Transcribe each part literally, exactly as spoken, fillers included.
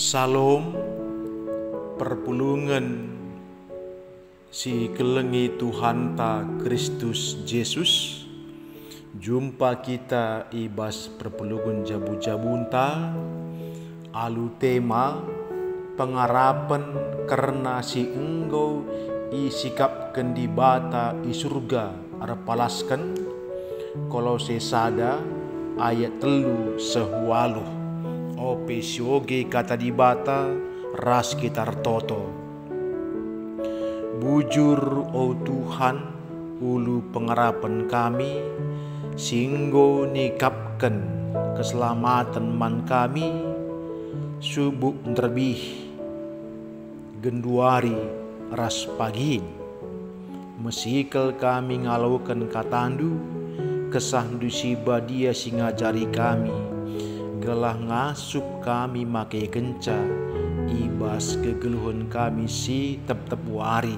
Salam perpulungan si kelengi Tuhan ta Kristus Yesus. Jumpa kita ibas perpulungan jabu-jabunta alu tema pengarapan karena si engkau i sikap kendibata i surga arpalaskan Kolose sada ayat telu sehualuh. O P J J kata dibata ras kitar toto. Bujur o Tuhan ulu pengarapan kami, singgo nikapkan keselamatan man kami, subuh terbih genduari ras pagi. Mesikel kami ngalaukan katandu, kesahdu siba dia singajari kami. Gelah ngasup kami make genca, ibas kegeluhun kami si tep-tep wari.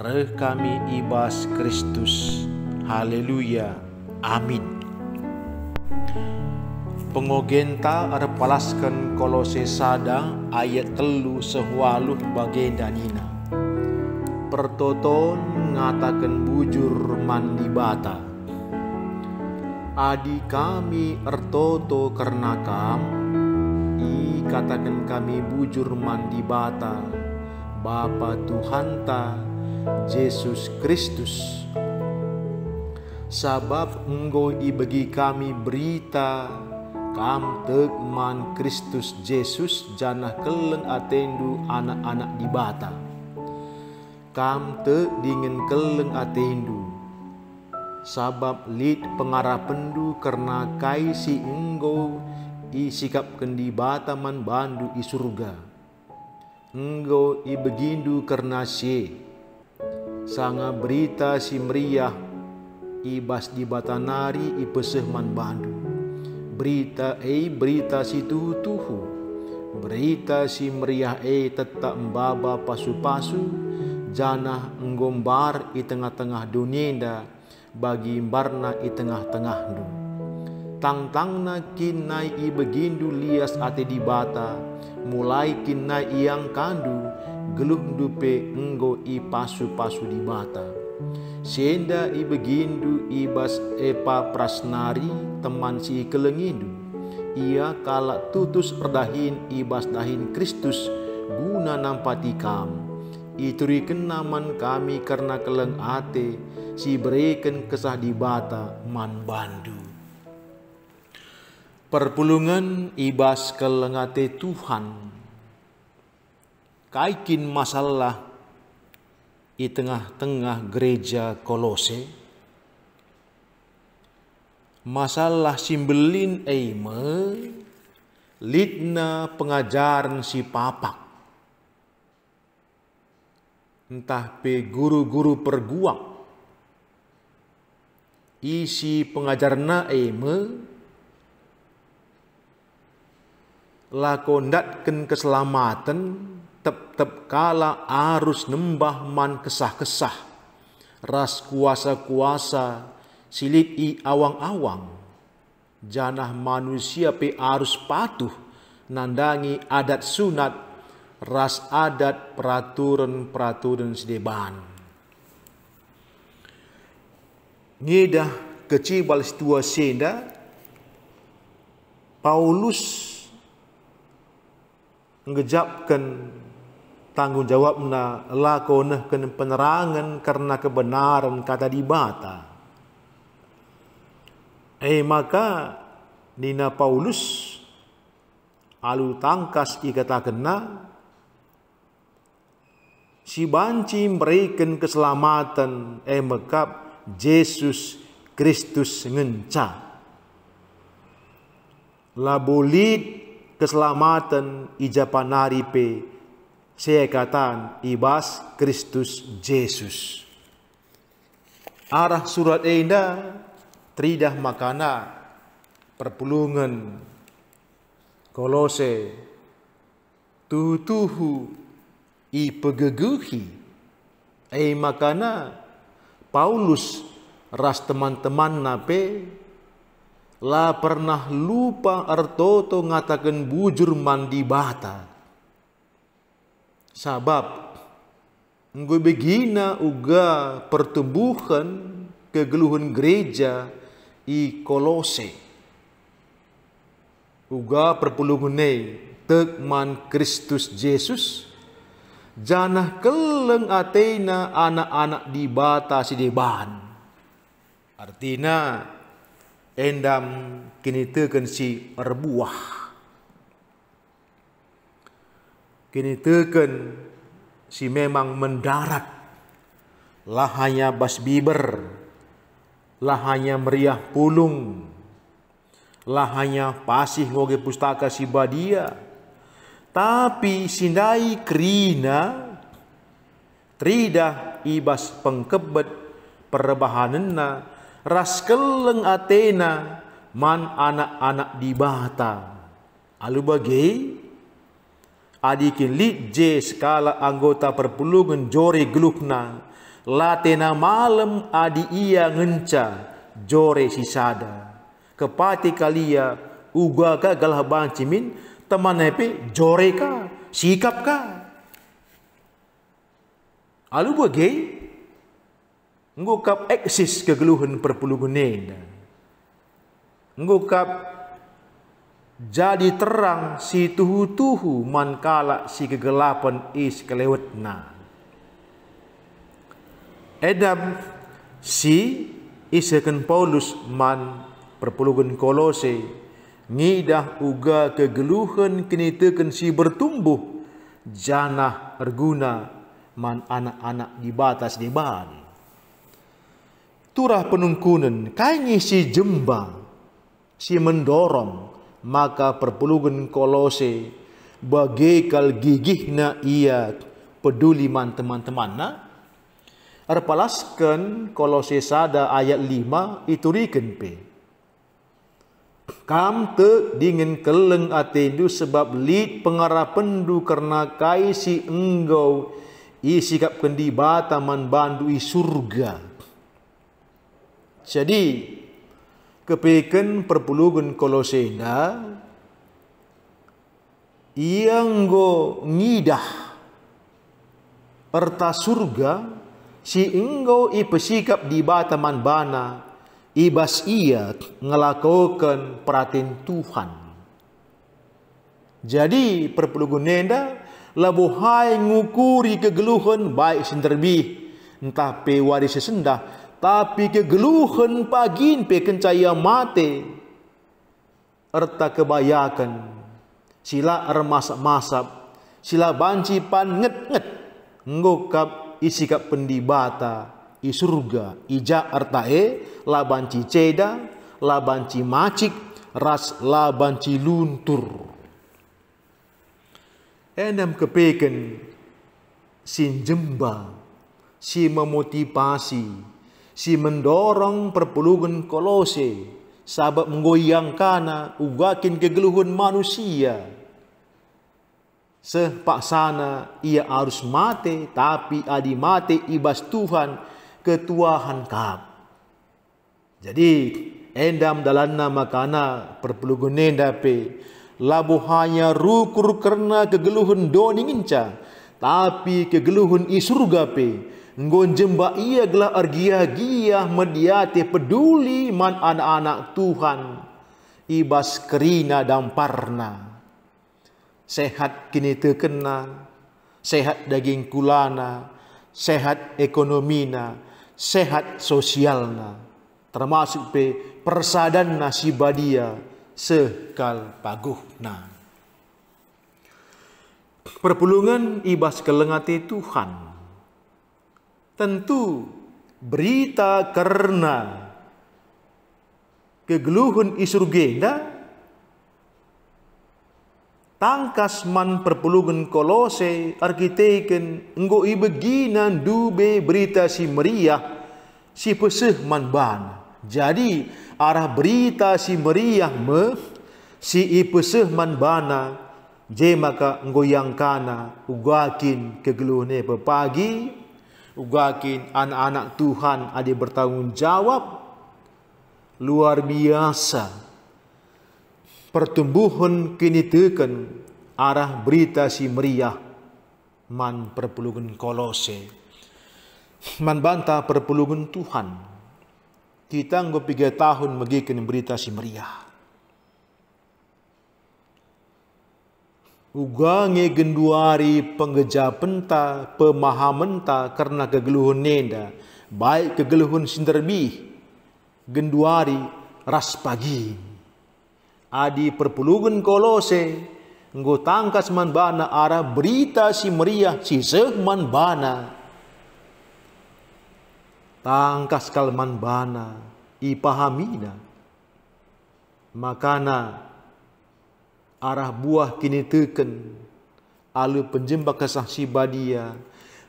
Reh kami ibas Kristus. Haleluya. Amin. Pengogenta arpalaskan Kolose sada ayat telu sehualuh bagenda nina. Pertoton ngatakan bujur mandi bata. Adi kami ertoto karena kam, i katakan kami bujur mandi bata, Bapa Tuhan ta, Yesus Kristus. Sabab engkau ibagi kami berita, kam tekman Kristus Yesus janah kelen atendu anak-anak di bata. Kam te dingin kelen atendu. Sabab lid pengarapendu karena kai si engkau i sikap kendi bataman bandu i surga. Engkau i begindu karena si sanga berita si meriah i bas di batanari i peseh man bandu. Berita e berita si tutuhu, berita si meriah e tetap mbaba pasu-pasu janah enggombar i tengah-tengah dunia. Bagi barna i tengah-tengah du tangtangna kinai i begindu lias ate di bata mulai kinai yang kandu geluk dupe enggo i pasu-pasu di bata senda i begindu ibas epa prasnari teman si kelengindu ia kalak tutus perdahin ibas dahin Kristus guna nampati kam. Ituriken naman kami karena keleng ate si bereken kesah di bata man bandu. Perpulungan ibas keleng ate Tuhan. Kaikin masalah di tengah-tengah gereja Kolose. Masalah simbelin eime litna pengajaran si papak. Entah pe guru-guru perguak isi pengajarna eme lakondatken keselamatan tep-tep kala arus nembah man kesah-kesah ras kuasa-kuasa silit i awang-awang janah manusia pe arus patuh nandangi adat sunat ras adat peraturan-peraturan sedeban. Ngedah kecibal situasi dah Paulus ngejapkan tanggung jawabna lakonehkan penerangan karena kebenaran kata dibata. Eh maka nina Paulus alu tangkas ikata kena si banci berikan keselamatan emekap Yesus Kristus ngenca. Labulit keselamatan ijapanari pe sekatan ibas Kristus Yesus. Arah surat enda tridah makana perpulungan Kolose tutuhu i pegeguhi, eh makana Paulus ras teman-teman nape la pernah lupa artoto ngatakan bujur mandi bata. Sabab gue begina uga pertumbuhan kegeluhan gereja i Kolose. Uga perpulungne tekman Kristus Yesus janah keleng atena anak-anak dibatasi deban. Artina endam kini teken si erbuah. Kini teken si memang mendarat lahanya bas biber. Lahanya meriah pulung, lahanya pasih ngoge pustaka si badia, tapi sindai krina, tridah ibas pengkebet perbahanenna, raskeleng atena man anak-anak di bata, alu bagai adikin lidje skala anggota perpulungan jore gelukna. Latena malam adi ia ngenca jore sisada kepati kalia uga ka galah bancimin teman nepe jore ka sikap ka alu bagai ngukap eksis kegeluhan perpulungan ngukap jadi terang si tuhu-tuhu mankala si kegelapan is kelewetna. Edam si isaken Paulus man perpuluhan Kolose ngidah uga kegeluhan kini teken si bertumbuh janah erguna man anak-anak di batas deban. Turah penungkunan kaini si jembang si mendorong maka perpuluhan Kolose bagekal gigihna ia peduli man teman-temanna. Arpalaskan Kolose sada ayat lima ituriken pe. Kam te dingin keleng atendu sebab lid pengarapendu karena kai si engkau isikap kendi bataman bandui surga. Jadi kepeken perpuluhan Kolose na yang go ngidah erta surga. Si engkau ipesikap di bataman bana, ibas ia ngelakukan perhatian Tuhan. Jadi perpuluhan nenda, labuhai ngukuri kegeluhan baik senderbih, entah pe waris sesendah, tapi kegeluhan pagin pe kencaya mate, erta kebayakan, sila ermasap-masap, sila banci pan nget-nget, ngukap isikap pendibata, i surga, ija artae, labanci ceda, labanci macik, ras labanci luntur. Enam kepeken, sin jemba, si memotivasi, si mendorong perpuluhan Kolose, sabab menggoyang kana, ugakin kegeluhan manusia. Sepaksana ia harus mati, tapi adi mati ibas Tuhan ketuahan kap. Jadi endam dalana makana perpuluhan endape labu hanya rukur karena kegeluhan doni nginca, tapi kegeluhan isurga pe ngonjemba ia gelah argia-gia mediate peduli man anak-anak Tuhan ibas kerina damparna. Sehat kini terkena, sehat daging kulana, sehat ekonomina, sehat sosialna, termasuk pe persadan nasi badia sekal paguhna. Perpulungan ibas kelengate Tuhan. Tentu berita karena kegeluhan isurgenda tangkas man perpulungan Kolose arkiteken enggo ibeginan dube berita si meriah si peseh man ban. Jadi arah berita si meriah me si ipeseh man bana je maka enggo yang kana ugakin kegeluhne pepagi ugakin anak-anak Tuhan ade bertanggung jawab luar biasa. pertumbuhan kini teken arah berita si meriah man perpulungan Kolose, man bantah perpulungan Tuhan. Kita nggak tiga tahun megikin berita si meriah. Uga ngegenduari penggeja penta pemahamenta karena kegeluhun nenda, baik kegeluhun sinderbi genduari ras pagi. Adi perpulungan Kolose nggo tangkas manbana arah berita si meriah si sehman bana. Tangkas kalman bana ipahamina makana arah buah kini teken alu penjembak kesah si badia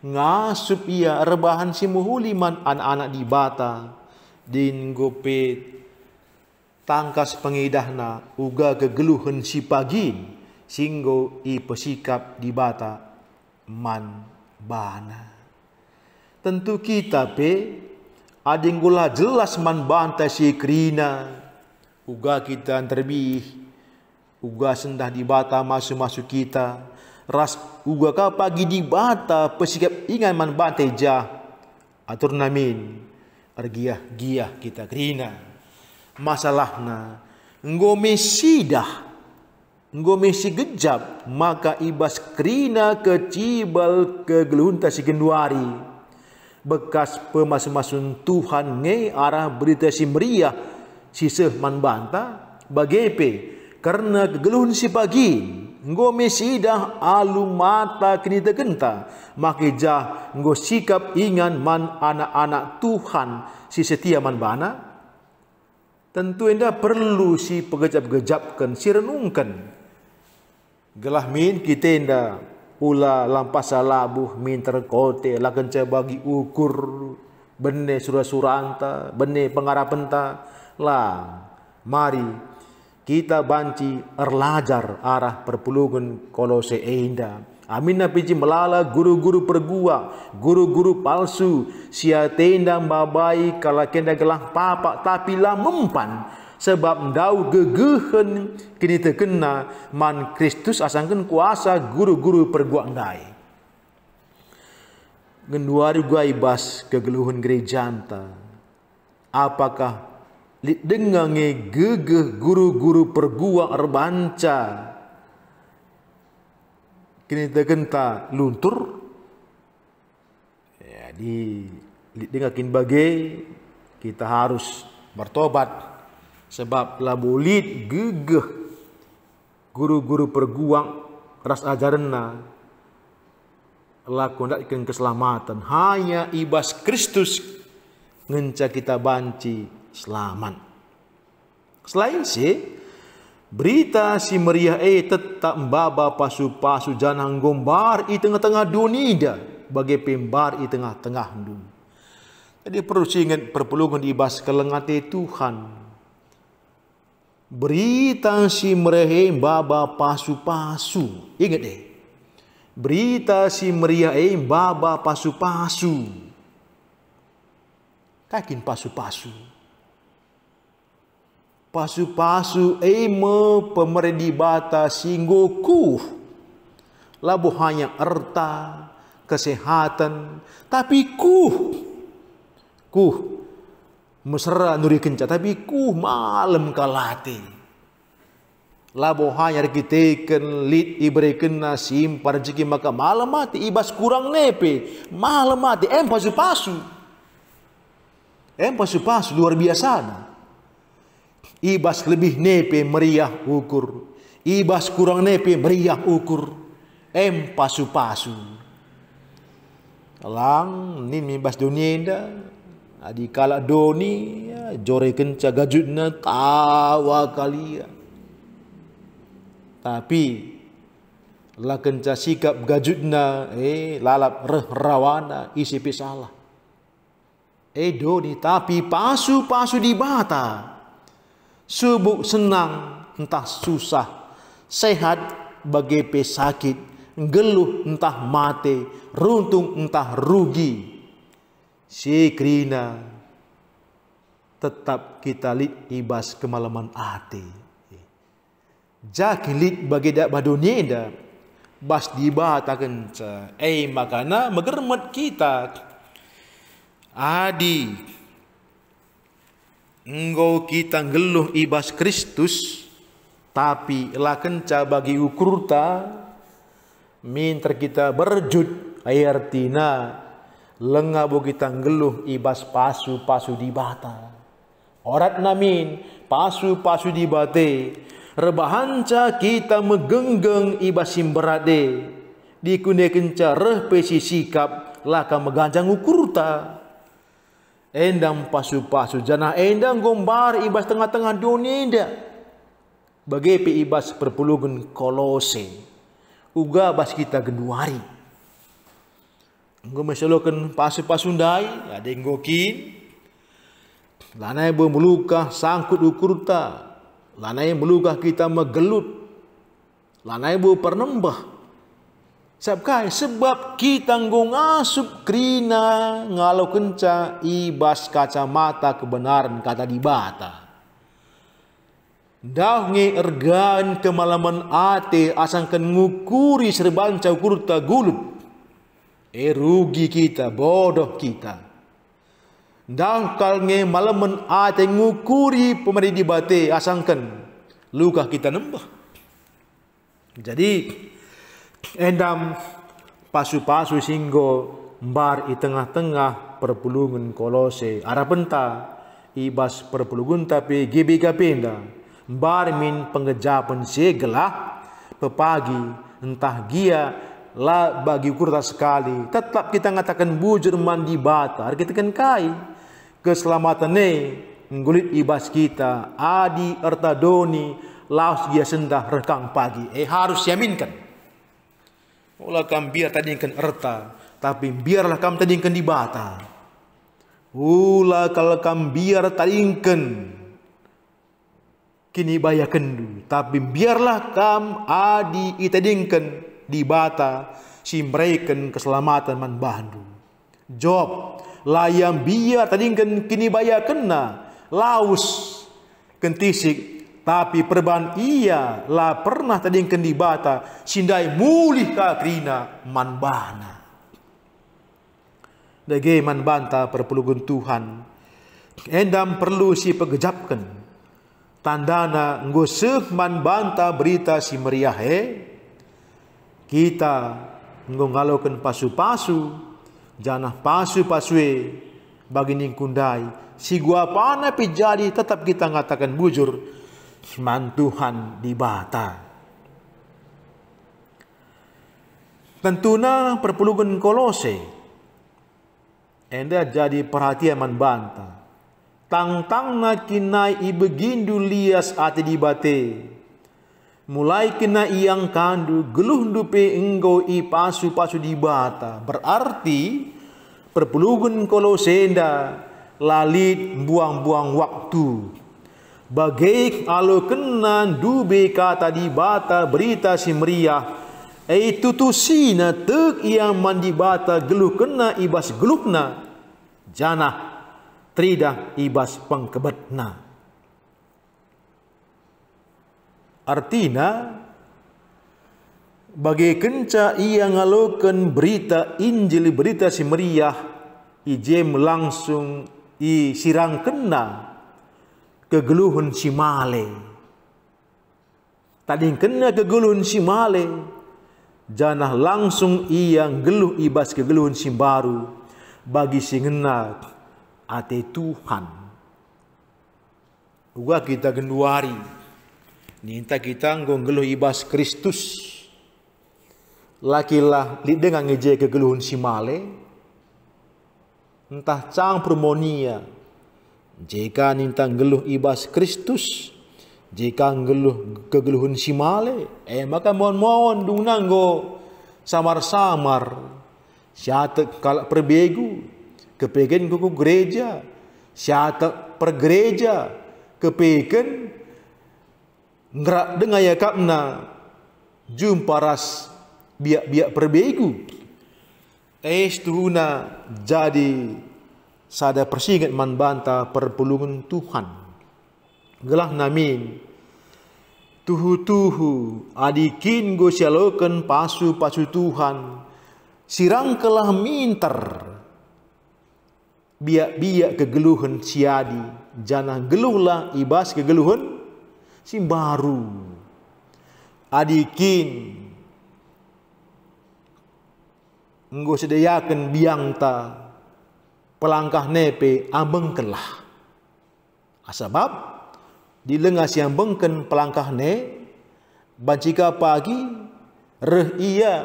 ngasup ia rebahan si muhuliman anak-anak di bata din gopet tangkas pengidahna uga kegeluhan si pagin singgo i pesikap di bata man bana. Tentu kita pe adinggula jelas man bantai si krina uga kita terbih uga sendah di bata masuk-masuk kita. Ras uga ka pagi di bata pesikap ingan man bantai jah. Atur namin. Argiah-giah kita kerina. Masalahna. Ngome sidah. Ngome si gejap. Maka ibas kerina kecibal kegeluhunta si genduari. Bekas pemasumasun Tuhan nge arah berita si meriah. Siseh man banta bagepe. Karena kegeluhun si pagi, nggo mesidah alu mata kini tegenta, makijah nggo sikap ingan man anak-anak Tuhan si setia man bana. Tentu endah perlu si pegejap-gejapkan, si renungkan. Gelah min kita endah pula lampasa labuh min terkote lakenca bagi ukur bene surah-suranta, bene pengarapenta lah. Mari kita banci erlajar arah perpulungan Kolose enda. Aminna piji melala guru-guru pergua, guru-guru palsu. Sia tenda babai kala kenda gelah papak tapi lah mempan. Sebab ndau gegehen kini terkena man Kristus asangkan kuasa guru-guru pergua ngai. Genduari gua ibas kegeluhan gerejanta. Apakah dengan ngegegeh guru-guru pergua erbanca kini tegenta luntur ya di dengakin bagai kita harus bertobat sebab labulit gegeh guru-guru pergua ras ajaranna lakondakin keselamatan hanya ibas Kristus ngenca kita banci selamat. Selain si berita si meriah eh tetap mbaba pasu-pasu janang gombar i tengah-tengah dunia bagai pembar i tengah-tengah du. Jadi perlu ingat perpulungan ibas kelengate Tuhan. Berita si meriah mbaba pasu-pasu. Ingat deh. Berita si meriah eh mbaba pasu-pasu. Kakin pasu-pasu. Pasu-pasu eme pemerdi bata singgoku labuh hanya erta kesehatan tapi kuh kuh mesra nuri kenca tapi kuh malam kalate labuh hanya rekiteken lid ibrikena simpar rezeki maka malam mati ibas kurang nepe malam mati em pasu-pasu em pasu-pasu luar biasa. Ibas lebih nepe meriah ukur. Ibas kurang nepe meriah ukur. Em pasu-pasu. Lang nin mibas dunia indah. Adi kalak doni. Jore kenca gajutna tawa kalia. Tapi. La kenca sikap gajutna. Eh lalap reh rawana. Isi pisalah. Eh doni tapi pasu-pasu di bata. Subuk senang entah susah, sehat bagai pesakit, geluh entah mate, runtung entah rugi. Sikrina tetap kita lid ibas kemalaman ate. Jakilit bagi dak badunia dah bas dibatakan ca. Eh makana megermet kita. Adi engkau kita ngeluh ibas Kristus tapi lah kenca bagi ukurta minter kita berjud ayartina lengabu kita ngeluh ibas pasu-pasu dibata. Orat namin pasu-pasu dibate. Rebahanca kita megenggeng iba simberade dikune kenca reh pesi sikap laka meganjang ukurta endang pasu-pasu jana endang gombar ibas tengah-tengah dunia dak bagai pe ibas perpuluhan Kolose uga bas kita genduari enggo mesoloken pasu-pasu ndai ada enggokin lanai bemelukah sangkut ukurta. Lanai melugah kita megelut. Lanai bu pernembah. Sebab sebab kita nggung asup krina ngalau kenca ibas kacamata kebenaran kata dibata. Daungi ergan kemalaman ate asangkan ngukuri serban cakurta gulub. E rugi kita bodoh kita. Dah kalnge malaman ate ngukuri pemerintah dibate asangkan luka kita nembah. Jadi endam pasu-pasu singgo mbar di tengah-tengah perpulungan Kolose arah penta ibas perpulungan tapi G B K P enda mbar min pengejapan segelah pepagi entah gia la bagi kurta sekali tetap kita ngatakan bujur mandi batar kita kan kai keselamatan ne nggulit ibas kita adi ertadoni laos dia sendah rekang pagi eh harus yaminkan ulah kam biar tadingkan erta tapi biarlah kam tadingkan di batar ulah kalau kam biar tadingkan kini baya kendu tapi biarlah kam adi itadingkan dibata simbreken keselamatan man bandu job layam biar tadingken kini baya kena laus kentisik tapi perban iya la pernah tadingken dibata sindai mulih kakrina man bana dage man banta perpulugun Tuhan endam perlu si pegejapken tandana ngusuk man banta berita si meriah he kita ngonggalokan pasu-pasu janah pasu-pasue bagi ningkundai si gua panah pijadi tetap kita ngatakan bujur mantuhan dibata tentuna perpuluhan Kolose enda jadi perhatian man banta tang-tang nakinai ibegindu lias ati dibate mulai kena iyang kandu geluh dupe enggo i pasu-pasu dibata berarti perpuluhan Kolose enda lalit buang-buang waktu bagai alo kena dube kata dibata berita si meriah e tutusina tek iyang mandi bata geluh kena ibas gelukna janah tridah ibas pengkebetna. Artina bagi kenca ia ngalokan berita Injil berita si meriah ijem langsung i sirang kena kegeluhun si male tadi kena kegeluhun si male janah langsung ia geluh ibas kegeluhun si baru bagi si ngena ate Tuhan uga kita genduari ninta kita nggeluh ibas Kristus. Lakilah lid dengan ngeje kegeluhun si male. Entah cang permonia. Jika ninta ngeluh ibas Kristus. Jika ngeluh kegeluhun si male. Eh maka mohon-mohon dung nanggo samar-samar. Syatek kalak perbegu. Kepegen kuku gereja. Syatek per gereja. Kepegen ngerak dengan ya kapna jumpa ras biak-biak perbegu es tuhuna jadi sada persingat man banta perpulungan Tuhan gelah namin Tuhu-tuhu adikin go sialoken pasu-pasu Tuhan. Sirang kelah minter. Biak-biak kegeluhan siadi. Janah geluhlah ibas kegeluhan simbaru. Adikin. Nggo sedayakan biang ta. Pelangkah nepe ambeng kelah. Asabab. Di lengah siang bengken pelangkah ne, bancika pagi, reh iya,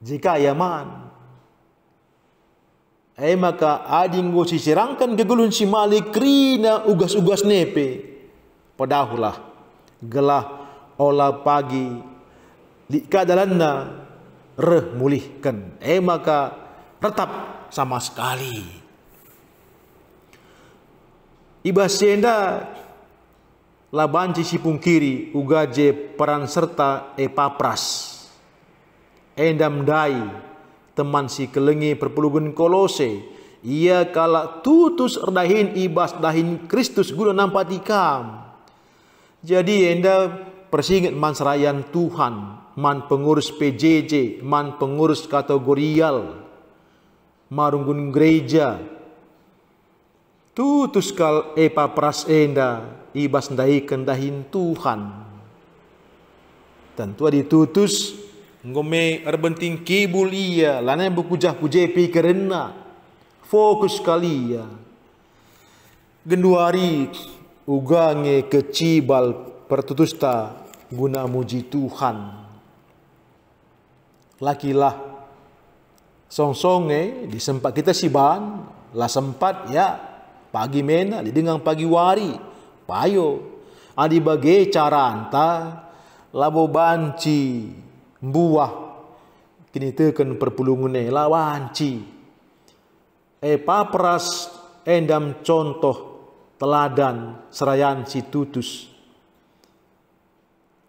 jika yaman. Eh maka ading gosi sirangkan gegulun si malik rina ugas-ugas nepe. Padahulah, gelah olah pagi, lika dalana reh mulihkan. Eh maka retap sama sekali. Ibasenda labanci si pungkiri ugaje peran serta epapras endam dai teman si kelengi perpulugan Kolose ia kala tutus erdahin ibas dahin Kristus guna nampatikam. Jadi enda persingat mansrayan Tuhan man pengurus P J J man pengurus kategorial marunggun gereja tutus kal epapras enda ibas ndahi kendahin Tuhan. Tentu ditutus ngome erbenting kibul iya lana bukujah kuje pikirenna fokus kali ya. Genduari ugange kecibal pertutusta guna muji Tuhan. Lakilah songsonge di sempat kita siban lah sempat ya pagi mena di dengang pagi wari. Payo, adi bagai cara anta, labo banci, buah, kini teken perpulungune, lawanci, epapras, endam contoh, teladan, serayan si tutus,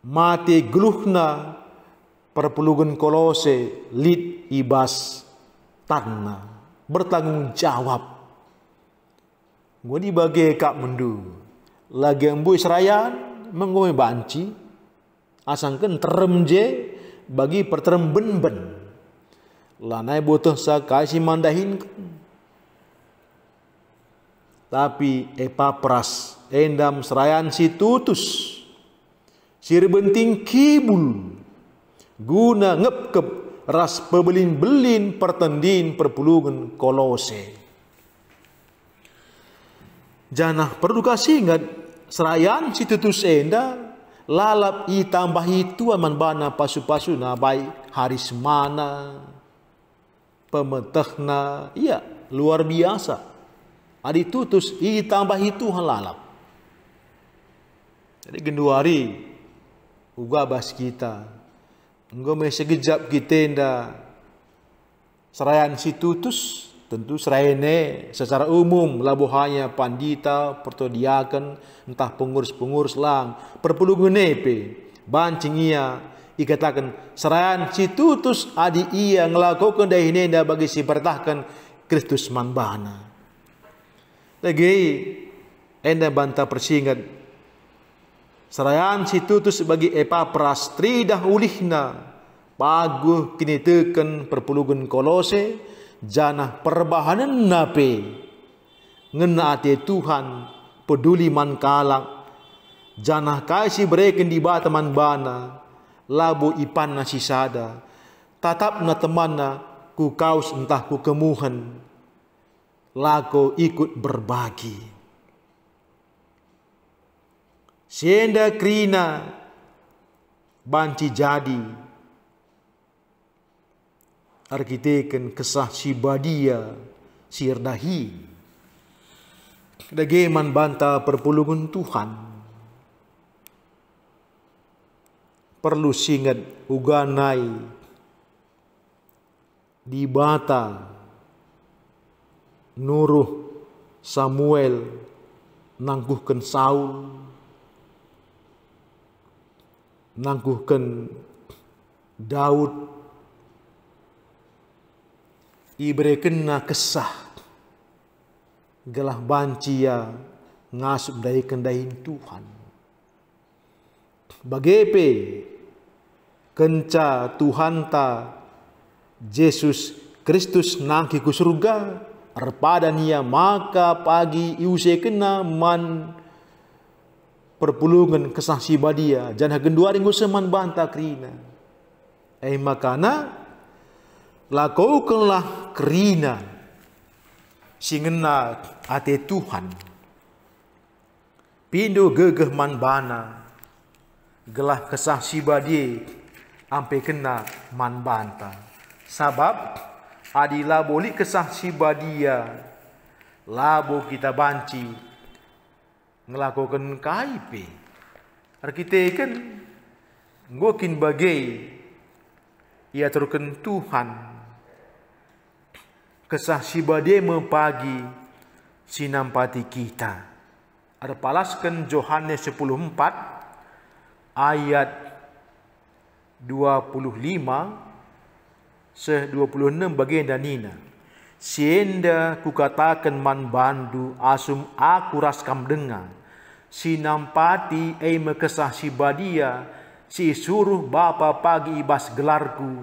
mati geluhna, perpulungun Kolose, lid ibas, tanah, bertanggung jawab, gua dibagi kak mendu. Lagi embu serayan menggome banci asangken terem je bagi perterem ben ben lanai butuh sakai si mandahin tapi epapras endam serayan si tutus sir benting kibul guna ngepkep ras pebelin belin pertendin perpulungan Kolose. Janah perlu kasih ingat serayan si tutus enda lalap i tambah itu aman bana pasu-pasu na baik haris mana pemetehna iya luar biasa adi tutus i tambah itu lalap. Jadi genduari uga bas kita ngome segejap kita enda serayan si tutus. Tentu serene secara umum labuhanya pandita, pertodiakan, entah pengurus-pengurus lang, perpulungan nepe, bancing ia, ikatakan serayan si tutus adi ia ngelakukan dahinenda bagi si pertahkan Kristus manbana. Lagi, enda banta persingat, serayan si tutus bagi epapras tridahulihna, paguh kini teken perpulungan Kolose, janah perbahanan nape ngena ate Tuhan peduli man kalak janah kasih bereken di bataman bana labu ipan nasi sada tatap na temana ku kaus entah ku kemuhan lako ikut berbagi senda krina banci jadi arkiteken kesah si badia si erdahi dageman banta perpulungan Tuhan. Perlu singat uganai di bata nuruh Samuel nangguhken Saul nangguhken Daud ibere kena kesah gelah bancia ngasup dahi kendahin Tuhan bagepe kenca Tuhanta Yesus Kristus nangki ku surga arpadania maka pagi iuse kena man perpulungan kesah sibadia janah genduaring seman banta krina eh makana lakaukanlah krina singena ate Tuhan pindu gegeh man bana gelah kesah sibadie ampe kena man banta sabab adilah boleh kesah sibadia labo kita banci ngelakukan K I P arkite kan ngokin bagai ia turken Tuhan kesah sibade mempagi sinampati kita ada palaskan Yohanes sepuluh empat ayat dua puluh lima se dua puluh enam bagian danina sienda kukatakan man bandu asum aku raskam dengar sinampati ei mekesah sibadia si suruh bapa pagi ibas gelarku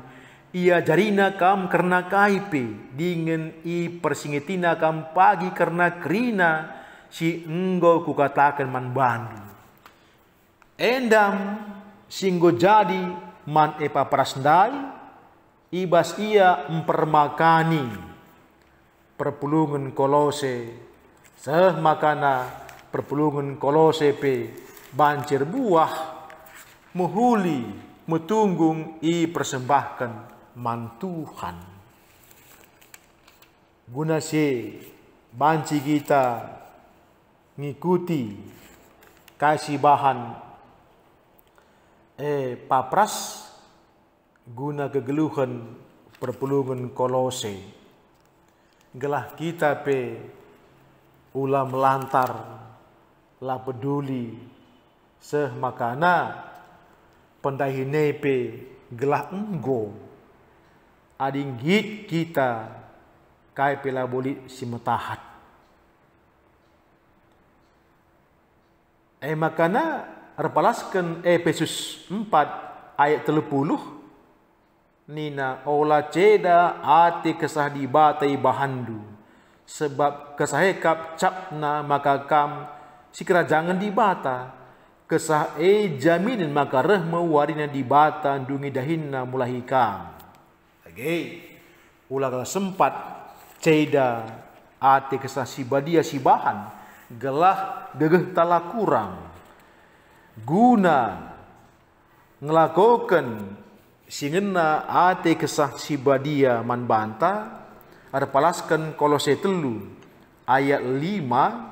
ia jarina kam karena kaipe dingin i persingetina kam pagi karena krina si enggo kukatakan man bandu endam singgo jadi man epa prasndai ibas ia mempermakani perpulungan Kolose seh makana perpulungan Kolose pe banjir buah muhuli metunggung i persembahkan man Tuhan guna si banci kita ngikuti kasih bahan eh papras guna kegeluhan perpulungan Kolose gelah kita pe ulah melantar lah peduli seh makana pendahine pe gelah enggo adinggit kita kai pela boli simetahat eh makana repalaskan Efesus empat ayat tiga puluh nina ola ceda ati kesah dibatai bahandu sebab kesah ekap capna maka kam sikra jangan dibata kesah e jaminin maka rahma warina dibata dungi dahinna mulahi kam okay. Ulah sempat ceda ati kesah sibadia sibahan gelah gegeh tala kurang guna ngelakokan singena ate kesah sibadia man banta ada palaskan Kolose telu ayat lima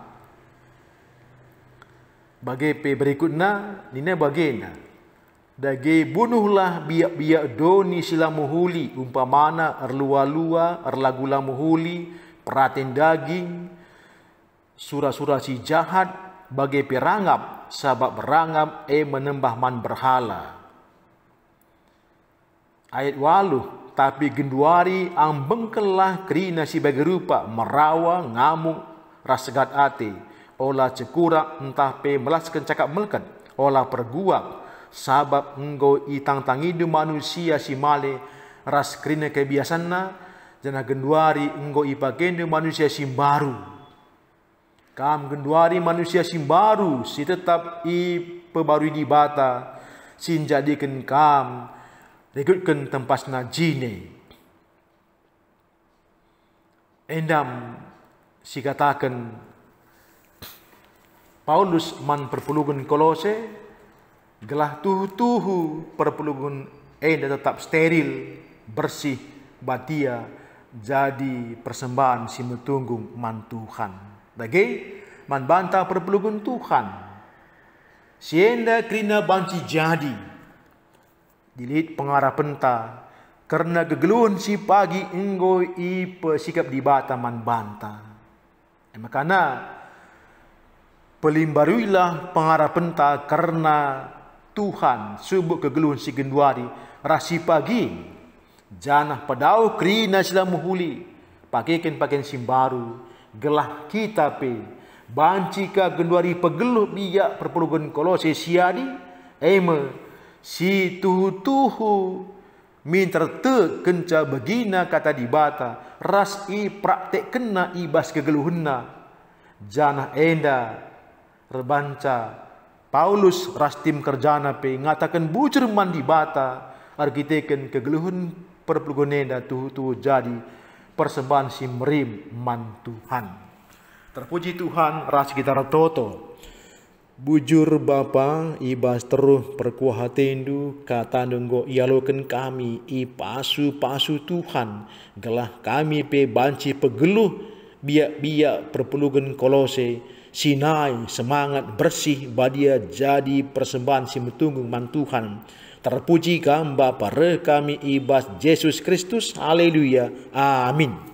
bagai pe berikutna nina bagena dage bunuhlah biak-biak doni sila muhuli umpamana erlua-lua erlagula muhuli peraten daging sura-sura si jahat bagai perangap sabab berangap e menembah man berhala ayat waluh tapi genduari ang bengkelah krina si bagi rupa merawa ngamuk rasegat ate olah cekura entah pe melaskan cakap melkat olah perguak sabab enggo itang tangidu manusia si male ras krina kebiasana jana genduari enggo ipakendu manusia si baru kam genduari manusia si baru si tetap i pebarui di bata sin jadikan kam rekutkan tempat najine endam si katakan Paulus man perpulungan Kolose gelah tuhu-tuhu perpulungan enda tetap steril bersih batia jadi persembahan si metunggung man Tuhan bagi man banta perpulungan Tuhan si enda krina banci jadi dilit pengarah penta karena kegeluhan si pagi enggo i pesikap di bataman banta eh, makana pelimbaruilah pengarah penta karena Tuhan subuh kegeluhan si genduari rasi pagi janah padau krina sila muhuli pakaikan pakaian si baru gelah kita pe bancika genduari pegeluh biak perpuluhan Kolose siadi eme si tuhu tuhu minter te kenca begina kata dibata ras i praktek kena ibas kegeluhna janah enda rebanca Paulus rastim kerjana pe ngatakan bucer mandi bata argiteken kegeluhun perplugonenda tuhu tuhu jadi persembahan simrim mantuhan. Terpuji Tuhan, ras kita retoto. Bujur Bapa, ibas teruh perkuah hatindu, kata nunggo ialoken kami, ipasu-pasu Tuhan, gelah kami pe banci pegeluh, biak-biak perpelugen Kolose, sinai semangat bersih badia jadi persembahan simutunggung mantuhan. Terpuji kami Bapa, re kami ibas Yesus Kristus, haleluya, amin.